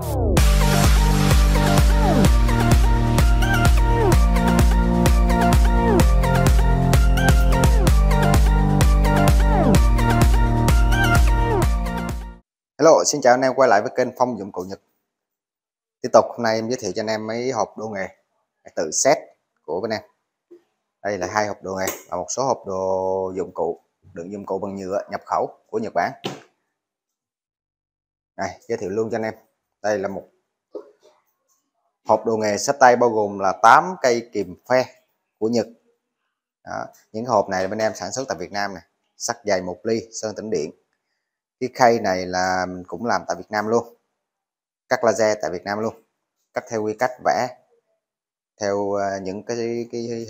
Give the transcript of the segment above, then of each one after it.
Hello, xin chào anh em quay lại với kênh Phong Dụng Cụ Nhật. Tiếp tục hôm nay em giới thiệu cho anh em mấy hộp đồ nghề tự set của bên em. Đây là hai hộp đồ nghề và một số hộp đồ dụng cụ, đựng dụng cụ bằng nhựa nhập khẩu của Nhật Bản. Này, giới thiệu luôn cho anh em. Đây là một hộp đồ nghề xách tay bao gồm là 8 cây kìm phe của Nhật. Đó, những hộp này bên em sản xuất tại Việt Nam này, sắt dày 1 ly, sơn tĩnh điện. Cái khay này là cũng làm tại Việt Nam luôn, cắt laser tại Việt Nam luôn, cắt theo quy cách vẽ theo những cái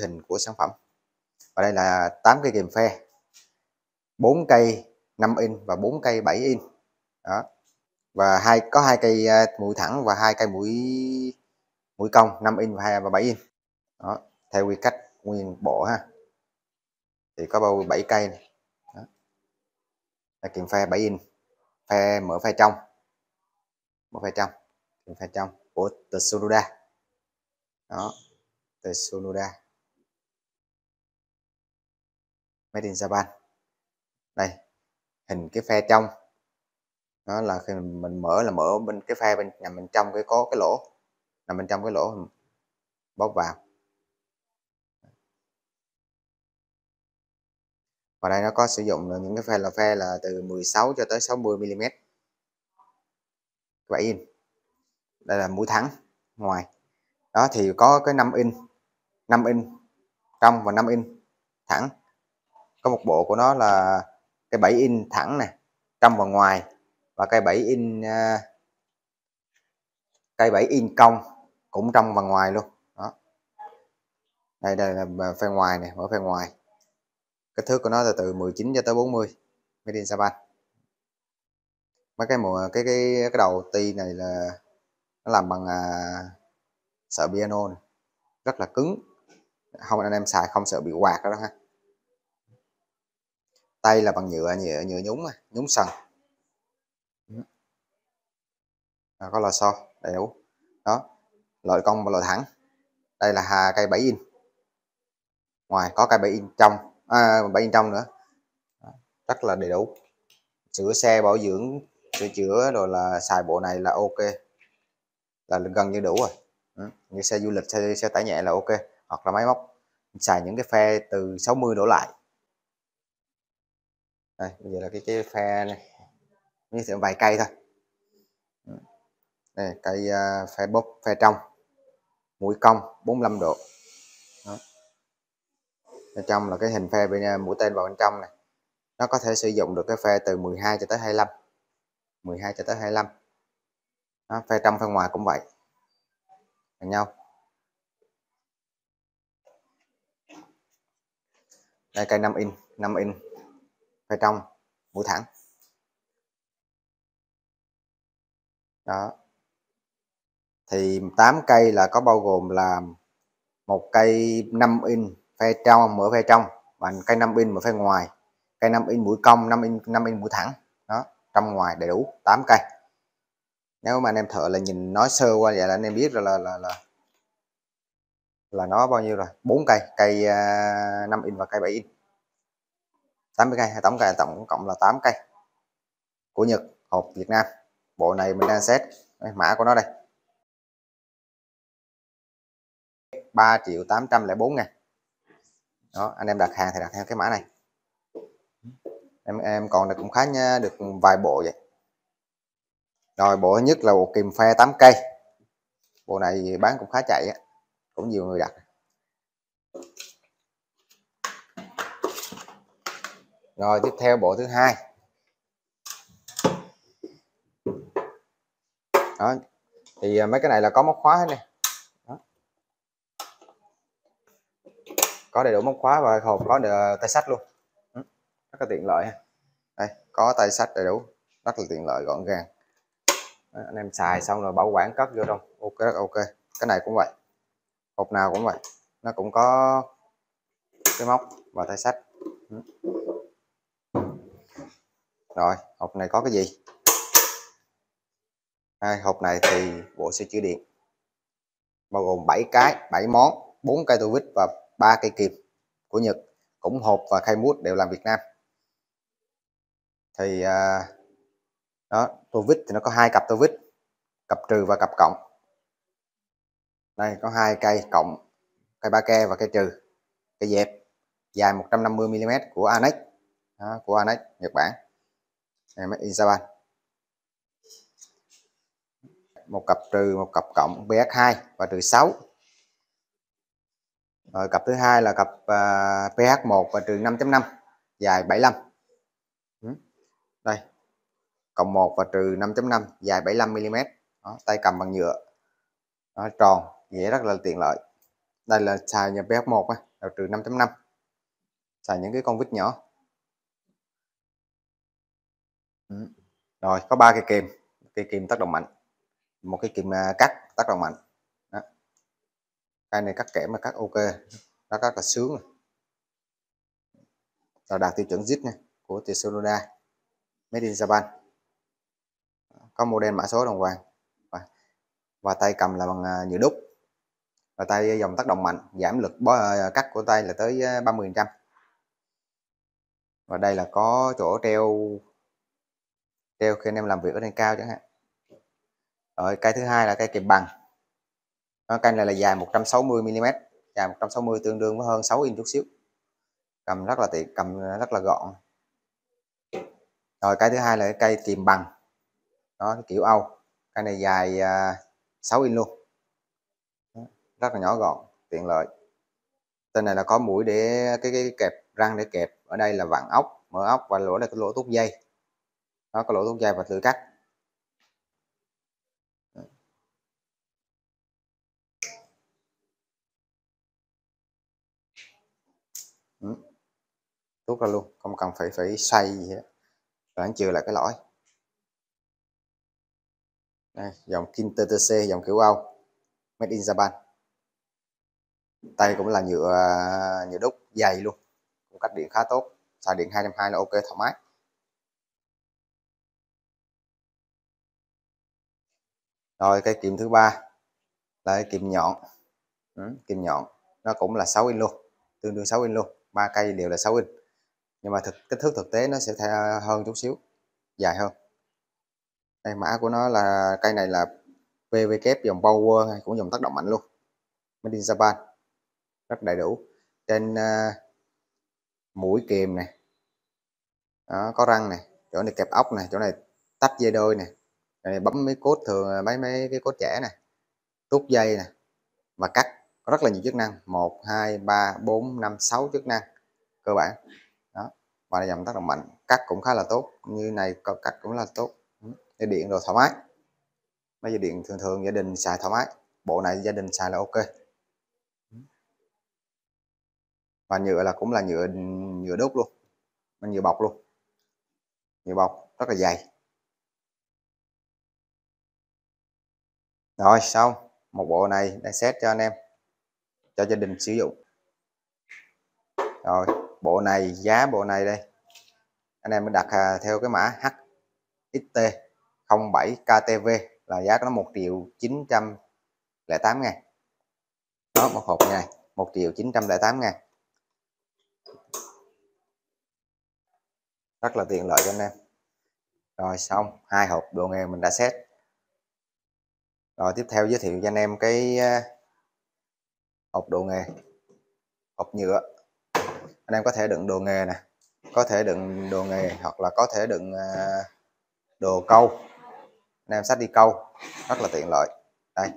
hình của sản phẩm. Và đây là 8 cây kìm phe, 4 cây 5 in và 4 cây 7 in. Đó. Và có hai cây mũi thẳng và hai cây mũi cong 5 in và 7 in. Đó, theo quy cách nguyên bộ ha. Thì có bao 7 cây này. Đó. Là kìm phe 7 in, phe mở phe trong. Kìm phe trong của Tsunoda. Đó, Tsunoda. Made in Japan. Đây, hình cái phe trong. Đó là khi mình mở là mở bên cái phe bên nằm bên trong cái có cái lỗ, nằm bên trong cái lỗ mình bóp vào. Và đây nó có sử dụng những cái phe là từ 16 cho tới 60 mm, 7 in. Đây là mũi thẳng ngoài. Đó thì có cái 5 in trong và 5 in thẳng. Có một bộ của nó là cái 7 in thẳng này, trong và ngoài. Và cây 7 in cong cũng trong và ngoài luôn. Đó. Đây là phe ngoài này, mở phe ngoài. Kích thước của nó là từ 19 cho tới 40. Made in Japan. Mấy cái đầu ti này là nó làm bằng sợi piano này. Rất là cứng. Không anh em xài không sợ bị quạt đó ha. Tay là bằng nhựa nhúng sần. À, có lò xo đầy đủ. Đó, loại cong và loại thẳng. Đây là cây 7 in ngoài, có cây 7 in trong, 7 in trong nữa. Đó, rất là đầy đủ. Sửa xe bảo dưỡng, sửa chữa rồi là xài bộ này là ok, là gần như đủ rồi. Ừ, như xe du lịch, xe tải nhẹ là ok, hoặc là máy móc xài những cái phe từ 60 đổ lại. Đây, bây giờ là cái phe này như thế vài cây thôi. Đây, cây phe bóp phe trong, mũi cong 45 độ. Đó. Bên trong là cái hình phe bên mũi tên vào bên trong này. Nó có thể sử dụng được cái phe từ 12 cho tới 25. 12 cho tới 25. Đó, phe trong phe ngoài cũng vậy. Bằng nhau. Đây cây 5 in. Phe trong, mũi thẳng. Đó. Thì 8 cây là có bao gồm là một cây 5 in phe trong mở phe trong và cây 5 in mở phe ngoài, cây 5 in mũi cong, 5 in mũi thẳng. Đó, trong ngoài đầy đủ 8 cây. Nếu mà anh em thợ là nhìn nói sơ qua vậy là anh em biết rồi là nó bao nhiêu rồi. 4 cây, cây 5 in và cây 7 in. 8 cây, tổng cộng là 8 cây của Nhật, hộp Việt Nam. Bộ này mình đang set, mã của nó đây. 3.804.000. Đó, anh em đặt hàng thì đặt theo cái mã này. Em còn được cũng khá nha, được vài bộ vậy. Rồi bộ thứ nhất là bộ kìm phe 8 cây. Bộ này bán cũng khá chạy á, cũng nhiều người đặt. Rồi tiếp theo bộ thứ hai. Đó, thì mấy cái này là có móc khóa hết nè. Có đầy đủ móc khóa và hộp có tay sách luôn. Rất là tiện lợi. Đây, có tay sách đầy đủ, rất là tiện lợi gọn gàng. Đó, anh em xài xong rồi bảo quản cất vô trong. Ok, rất ok. Cái này cũng vậy. Hộp nào cũng vậy. Nó cũng có cái móc và tay sách. Rồi, hộp này có cái gì? Hộp này thì bộ sẽ chữa điện, bao gồm 7 cái, 7 món, 4 cây tua vít và 3 cây kìm của Nhật. Cũng hộp và khay mút đều làm Việt Nam. Thì đó, tua vít thì nó có 2 cặp tua vít, cặp trừ và cặp cộng. Đây có 2 cây cộng, cây ba ke và cây trừ, cây dẹp dài 150mm của Anex, đó, của Anex Nhật Bản, made in Japan. Một cặp trừ, một cặp cộng PH2 và trừ 6. Rồi cặp thứ hai là cặp PH1 và trừ 5.5 dài 75. Đây. Cộng 1 và trừ 5.5 dài 75mm. Đó, tay cầm bằng nhựa. Đó, tròn, dễ, rất là tiện lợi. Đây là xài nhà PH1 là trừ 5.5. Xài những cái con vít nhỏ. Rồi có 3 cây kìm, tác động mạnh. Một cái kìm cắt tác động mạnh. Đó. Cái này cắt kẽm mà cắt ok, nó cắt là sướng rồi. Rồi đạt tiêu chuẩn zip nha, của Tsunoda, made in Japan. Có model mã số đồng vàng và tay cầm là bằng nhựa đúc. Và tay dòng tác động mạnh, giảm lực cắt của tay là tới 30%. Và đây là có chỗ treo khi anh em làm việc ở trên cao chẳng hạn. Rồi cây thứ hai là cây kìm bằng. Cây này là dài 160mm, dài 160 tương đương với hơn 6 inch chút xíu. Cầm rất là tiện, cầm rất là gọn. Rồi cái thứ hai là cây kìm bằng. Đó, kiểu Âu. Cây này dài 6 inch luôn. Rất là nhỏ gọn, tiện lợi. Tên này là có mũi để cái kẹp răng để kẹp. Ở đây là vặn ốc, mở ốc và lỗ này có lỗ rút dây. Đó, có lỗ rút dây và lưỡi cắt. Rút ra luôn, không cần phải xoay gì hết. Rồi anh chừa lại cái lõi. Đây, dòng kim TTC, dòng kiểu Âu, made in Japan. Tay cũng là nhựa đúc dày luôn, cũng cách điện khá tốt, xài điện 220 là ok, thoải mái. Rồi cây kìm thứ ba là cái kìm nhọn. Kìm nhọn nó cũng là 6 inch luôn, tương đương 6 inch luôn, 3 cây đều là 6 inch. Nhưng mà kích thước thực tế nó sẽ hơn chút xíu, dài hơn. Đây, mã của nó là cây này là PVK dòng power hay cũng dòng tác động mạnh luôn. Made in Japan. Rất đầy đủ. Trên mũi kìm này. Đó, có răng này, chỗ này kẹp ốc này, chỗ này tách dây đôi này. Rồi bấm mấy cốt thường, mấy cái cốt chẻ này, tút dây này và cắt. Có rất là nhiều chức năng, 1 2 3 4 5 6 chức năng cơ bản. Đó, và dòng tác động mạnh, cắt cũng khá là tốt, như này cắt cũng là tốt. Dây điện rồi thoải mái. Mấy dây điện thường thường gia đình xài thoải mái. Bộ này gia đình xài là ok. Và nhựa là cũng là nhựa đúc luôn. Mình nhựa bọc luôn. Nhựa bọc rất là dày. Rồi xong, một bộ này đang set cho anh em, cho gia đình sử dụng. Rồi, bộ này, giá bộ này đây. Anh em đặt theo cái mã HXT-07KTV là giá của nó 1.908.000. Đó, một hộp này, 1.908.000. Rất là tiện lợi cho anh em. Rồi xong, 2 hộp đồ nghề mình đã set. Rồi tiếp theo giới thiệu cho anh em cái hộp đồ nghề, hộp nhựa. Anh em có thể đựng đồ nghề nè, có thể đựng đồ nghề hoặc là có thể đựng đồ câu. Anh em xách đi câu rất là tiện lợi. Đây,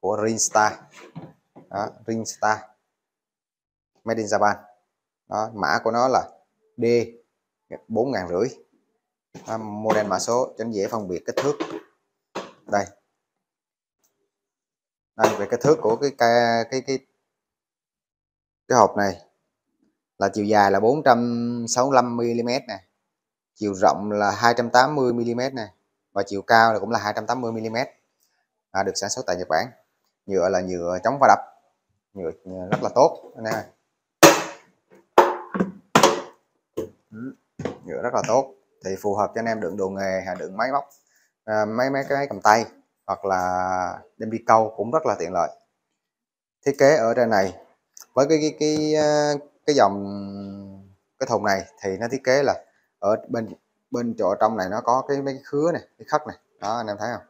của Ring Star. Đó, Ring Star, made in Japan. Đó, mã của nó là D-4500. Model mã số cho dễ phân biệt kích thước. Đây. Đây, về kích thước của cái hộp này là chiều dài là 465mm nè, chiều rộng là 280mm nè và chiều cao là cũng là 280mm. Được sản xuất tại Nhật Bản. Nhựa là nhựa chống va đập, nhựa rất là tốt anh em. Nhựa rất là tốt thì phù hợp cho anh em đựng đồ nghề hay đựng máy móc. mấy cái cầm tay hoặc là đem đi câu cũng rất là tiện lợi. Thiết kế ở trên này với cái dòng cái thùng này thì nó thiết kế là ở bên chỗ trong này nó có cái mấy cái khứa này, cái khất này đó, anh em thấy không,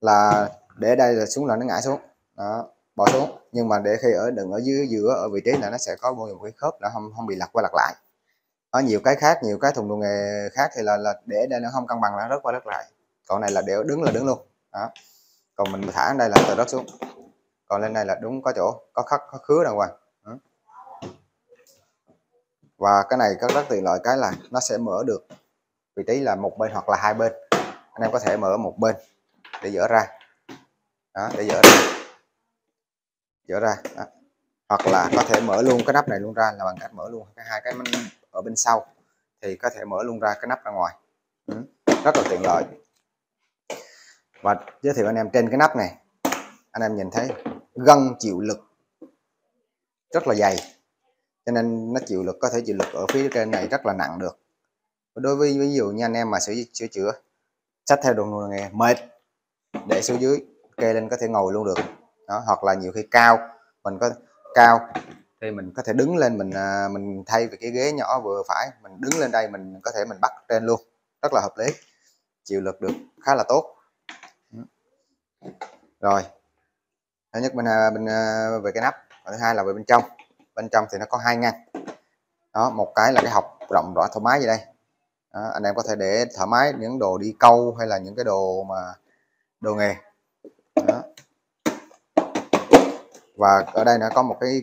là để đây là xuống là nó ngã xuống đó, bỏ xuống, nhưng mà để khi đừng ở dưới giữa ở vị trí là nó sẽ có một cái khớp là không bị lật qua lật lại. Ở nhiều cái khác, nhiều cái thùng đồ nghề khác thì là để đây nó không cân bằng, là rớt qua rớt lại, còn này là để đứng là đứng luôn đó. Còn mình thả ở đây là từ rớt xuống, còn lên đây là đúng có chỗ có khắc có khứa đàng hoàng. Và cái này rất tiện lợi cái là nó sẽ mở được vị trí là một bên hoặc là hai bên, anh em có thể mở một bên để dỡ ra đó, để dỡ ra đó. Hoặc là có thể mở luôn cái nắp này luôn ra, là bằng cách mở luôn cái hai cái ở bên sau thì có thể mở luôn ra cái nắp ra ngoài. Rất là tiện lợi. Và giới thiệu anh em trên cái nắp này, anh em nhìn thấy gân chịu lực rất là dày, cho nên nó chịu lực, có thể chịu lực ở phía trên này rất là nặng được. Đối với ví dụ như anh em mà sửa chữa sách theo đồ nghề mệt, để xuống dưới kê lên có thể ngồi luôn được đó, hoặc là nhiều khi cao, mình có cao thì mình có thể đứng lên, mình thay vì cái ghế nhỏ vừa phải, mình đứng lên đây mình có thể mình bắt trên luôn, rất là hợp lý, chịu lực được khá là tốt. Rồi thứ nhất bên về cái nắp, thứ hai là về bên trong. Bên trong thì nó có hai ngăn đó, một cái là cái hộc rộng rãi thoải mái gì đây đó, anh em có thể để thoải mái những đồ đi câu hay là những cái đồ mà đồ nghề đó. Và ở đây nó có một cái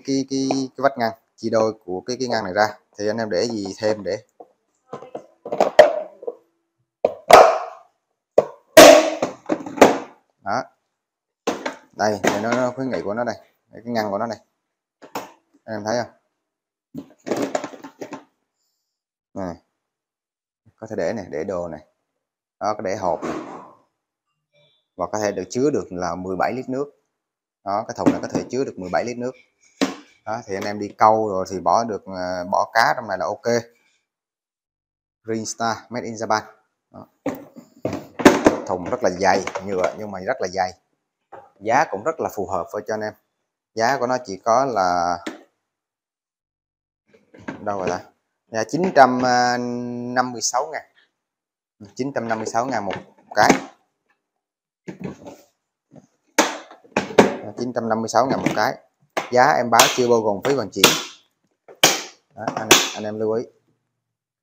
vách ngăn chia đôi của cái ngăn này ra, thì anh em để gì thêm để đó, đây thì nó khuyến nghị của nó đây, cái ngăn của nó này, anh em thấy không này, có thể để này, để đồ này đó, có để hộp này. Và có thể được chứa được là 17 lít nước đó, cái thùng này có thể chứa được 17 lít nước đó, thì anh em đi câu rồi thì bỏ cá trong này là ok. Ring Star made in Japan đó. Thùng rất là dày, nhựa nhưng mà rất là dày, giá cũng rất là phù hợp với cho anh em. Giá của nó chỉ có là đâu rồi ta, là 956 ngàn, 956 ngàn một cái, 956 ngàn một cái. Giá em báo chưa bao gồm phí vận chuyển đó, anh em lưu ý.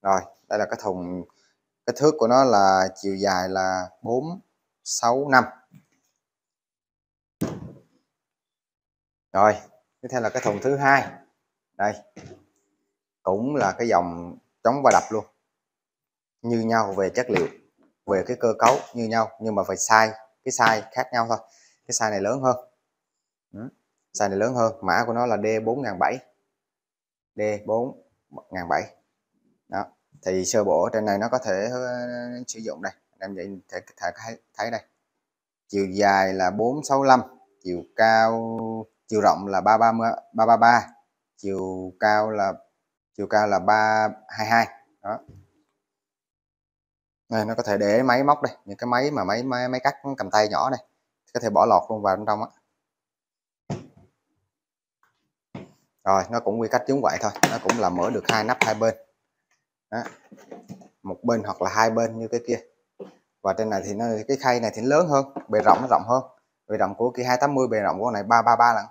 Rồi đây là cái thùng, cái thước của nó là chiều dài là 465. Rồi tiếp theo là cái thùng thứ hai, đây cũng là cái dòng chống va đập luôn, như nhau về chất liệu, về cái cơ cấu như nhau, nhưng mà phải size, cái size khác nhau thôi. Cái size này lớn hơn, size này lớn hơn, mã của nó là D4007, D4007 đó. Thì sơ bộ trên này nó có thể sử dụng đây, anh em nhìn thấy đây, chiều dài là 465, chiều cao, chiều rộng là 333, chiều cao là 322 đó. Này, nó có thể để máy móc đây, những cái máy mà máy cắt cầm tay nhỏ này, có thể bỏ lọt luôn vào trong á. Rồi nó cũng quy cách giống vậy thôi, nó cũng là mở được hai nắp hai bên đó, một bên hoặc là hai bên như cái kia. Và trên này thì nó, cái khay này thì nó lớn hơn, bề rộng nó rộng hơn, bề rộng của kia 280, bề rộng của này 333 lần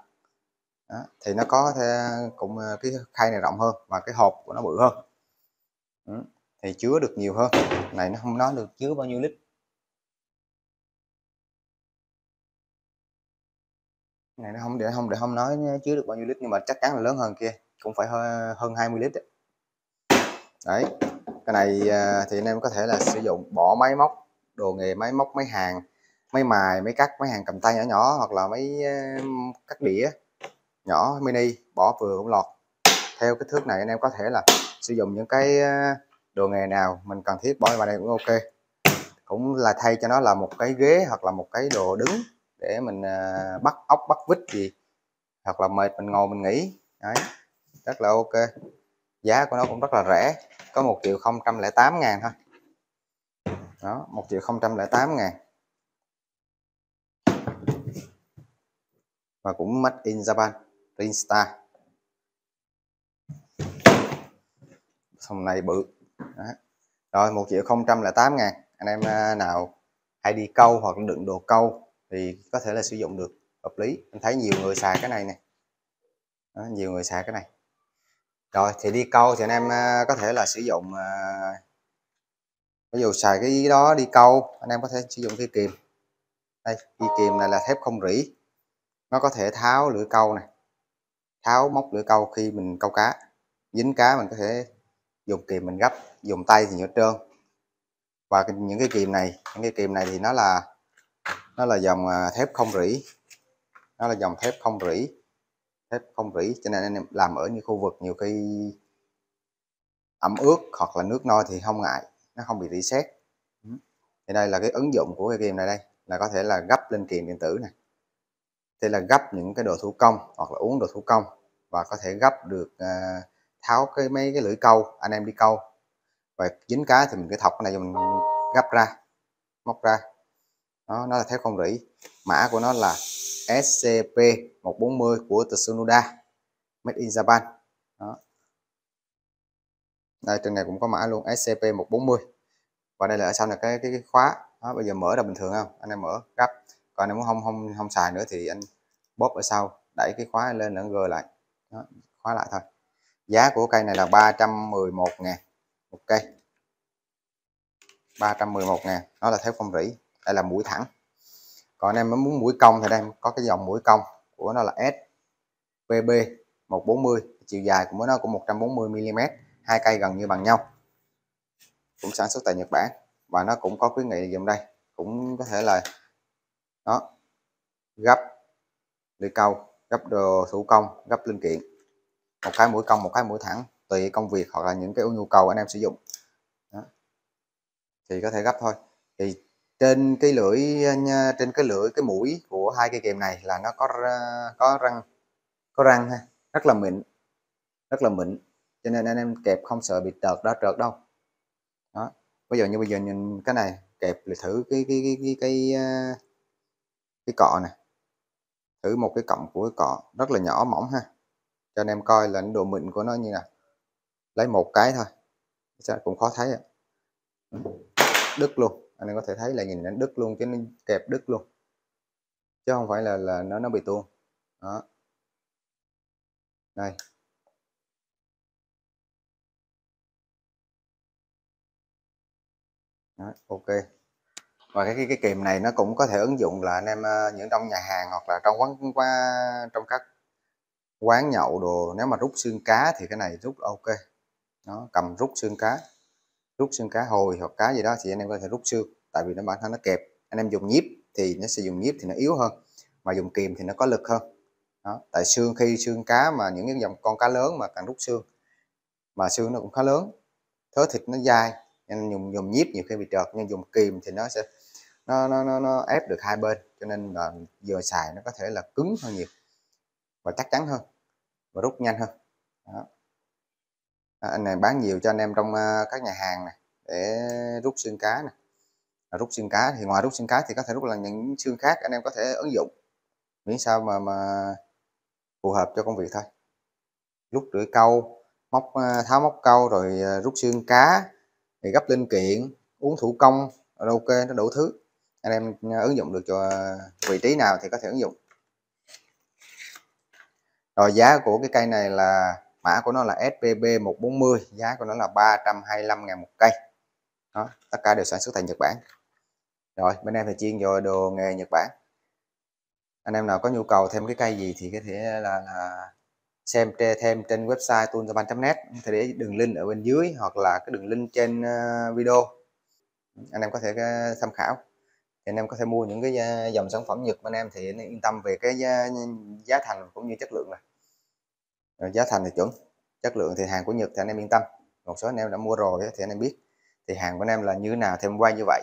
đó, thì nó có thể cũng cái khay này rộng hơn và cái hộp của nó bự hơn. Thì chứa được nhiều hơn, này nó không nói được chứa bao nhiêu lít. Này nó không nói chứa được bao nhiêu lít, nhưng mà chắc chắn là lớn hơn kia, cũng phải hơn 20 lít đấy. Đấy, cái này thì anh em có thể là sử dụng bỏ máy móc, đồ nghề, máy móc, máy hàng, máy mài, máy cắt, máy hàng cầm tay nhỏ nhỏ, hoặc là máy cắt đĩa nhỏ mini, bỏ vừa cũng lọt. Theo cái thước này anh em có thể là sử dụng những cái đồ nghề nào mình cần thiết bỏ vào đây cũng ok. Cũng là thay cho nó là một cái ghế hoặc là một cái đồ đứng để mình bắt ốc bắt vít gì, hoặc là mệt mình ngồi mình nghỉ. Đấy, rất là ok. Giá của nó cũng rất là rẻ, có 1.008 ngàn thôi. đó, 1.008.000. Và cũng made in Japan, Ring Star. Xong này bự đó. Rồi 1.008.000. Anh em nào hay đi câu hoặc đựng đồ câu thì có thể là sử dụng được, hợp lý. Anh thấy nhiều người xài cái này nè, nhiều người xài cái này. Rồi thì đi câu thì anh em có thể là sử dụng, ví dụ xài cái đó đi câu, anh em có thể sử dụng cái kìm. Đây, cái kìm này là thép không rỉ, nó có thể tháo lưỡi câu này, tháo móc lưỡi câu khi mình câu cá, dính cá mình có thể dùng kìm mình gấp, dùng tay thì nhựa trơn. Và những cái kìm này, thì nó là dòng thép không rỉ, cho nên anh em làm ở những khu vực nhiều khi ẩm ướt hoặc là nước nôi thì không ngại, nó không bị rỉ sét. Thì đây là cái ứng dụng của cái kìm này, đây là có thể là gấp lên kìm điện tử này, thì là gấp những cái đồ thủ công hoặc là uống đồ thủ công, và có thể gấp được, tháo cái mấy cái lưỡi câu anh em đi câu và dính cá thì mình cái thọc này mình gấp ra, móc ra. Đó, nó là thép không rỉ, mã của nó là SCP-140 của Tsunoda, made in Japan. Đó. Đây, trên này cũng có mã luôn, SCP-140. Và đây là ở sau là cái khóa. Đó, bây giờ mở ra bình thường không? Anh em mở gấp. Còn nếu không xài nữa thì anh bóp ở sau, đẩy cái khóa lên, ấn G lại. Đó, khóa lại thôi. Giá của cây này là 311.000 một cây. 311.000, nó là thép không rỉ. Đây là mũi thẳng. Còn anh em muốn mũi cong thì đây có cái dòng mũi cong của nó là SPB 140, chiều dài của nó cũng 140 mm, hai cây gần như bằng nhau, cũng sản xuất tại Nhật Bản. Và nó cũng có khuyến nghị dùm đây, cũng có thể là đó, gấp lưỡi câu, gấp đồ thủ công, gấp linh kiện, một cái mũi cong, một cái mũi thẳng, tùy công việc hoặc là những cái nhu cầu anh em sử dụng đó. Thì có thể gấp thôi. Thì trên cái lưỡi, cái mũi của hai cây kìm này là nó có răng ha, rất là mịn, cho nên anh em kẹp không sợ bị trợt đâu. Đó, bây giờ như nhìn cái này kẹp thử cái cọ này, thử một cái cọng của cái cọ rất là nhỏ mỏng ha, cho anh em coi là độ mịn của nó như nào. Lấy một cái thôi, chắc cũng khó thấy ạ, đứt luôn. Anh em có thể thấy là nhìn nó đứt luôn, chứ nó kẹp đứt luôn, chứ không phải là nó bị tuôn. Đó, đây đó, ok. Và cái kìm này nó cũng có thể ứng dụng là anh em những trong nhà hàng hoặc là trong quán, trong các quán nhậu đồ, nếu mà rút xương cá thì cái này rút ok. Nó cầm rút xương cá, hồi hoặc cá gì đó thì anh em có thể rút xương, tại vì nó bản thân nó kẹp. Anh em dùng nhíp thì nó sẽ dùng nhíp thì nó yếu hơn, mà dùng kìm thì nó có lực hơn. Đó, tại xương, khi xương cá mà những cái dòng con cá lớn mà càng rút xương, mà xương nó cũng khá lớn, thớ thịt nó dai, anh dùng nhíp nhiều khi bị trợt, nhưng dùng kìm thì nó sẽ nó ép được hai bên, cho nên là vừa xài nó có thể là cứng hơn nhiều và chắc chắn hơn và rút nhanh hơn. Đó. Anh này bán nhiều cho anh em trong các nhà hàng này để rút xương cá này. Rút xương cá thì ngoài rút xương cá thì có thể rút là những xương khác, anh em có thể ứng dụng miễn sao mà phù hợp cho công việc thôi. Rút lưỡi câu, tháo móc câu, rồi rút xương cá, thì gấp linh kiện, uống thủ công, ok, nó đủ thứ. Anh em ứng dụng được cho vị trí nào thì có thể ứng dụng. Rồi giá của cái cây này là, mã của nó là SPB 140, giá của nó là 325.000 một cây. Đó, tất cả đều sản xuất tại Nhật Bản. Rồi bên em thì chuyên về đồ nghề Nhật Bản. Anh em nào có nhu cầu thêm cái cây gì thì có thể là xem thêm trên website tooljapan.net, thì để đường link ở bên dưới hoặc là cái đường link trên video, anh em có thể tham khảo. Thì anh em có thể mua những cái dòng sản phẩm Nhật bên em thì anh em yên tâm về cái giá thành cũng như chất lượng này. Rồi, giá thành thì chuẩn, chất lượng thì hàng của Nhật thì anh em yên tâm. Một số anh em đã mua rồi thì anh em biết thì hàng của anh em là như nào, thêm quay như vậy.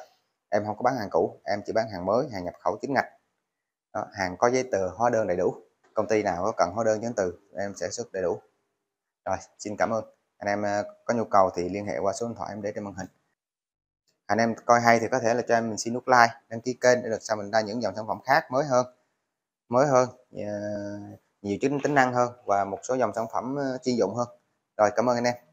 Em không có bán hàng cũ, em chỉ bán hàng mới, hàng nhập khẩu chính ngạch. Đó, hàng có giấy tờ hóa đơn đầy đủ, công ty nào có cần hóa đơn chứng từ em sẽ xuất đầy đủ. Rồi, xin cảm ơn. Anh em có nhu cầu thì liên hệ qua số điện thoại em để trên màn hình. anh em coi hay thì có thể là cho em mình xin nút like, đăng ký kênh để được sao mình ra những dòng sản phẩm khác mới hơn, nhiều tính năng hơn và một số dòng sản phẩm chuyên dụng hơn. Rồi, cảm ơn anh em.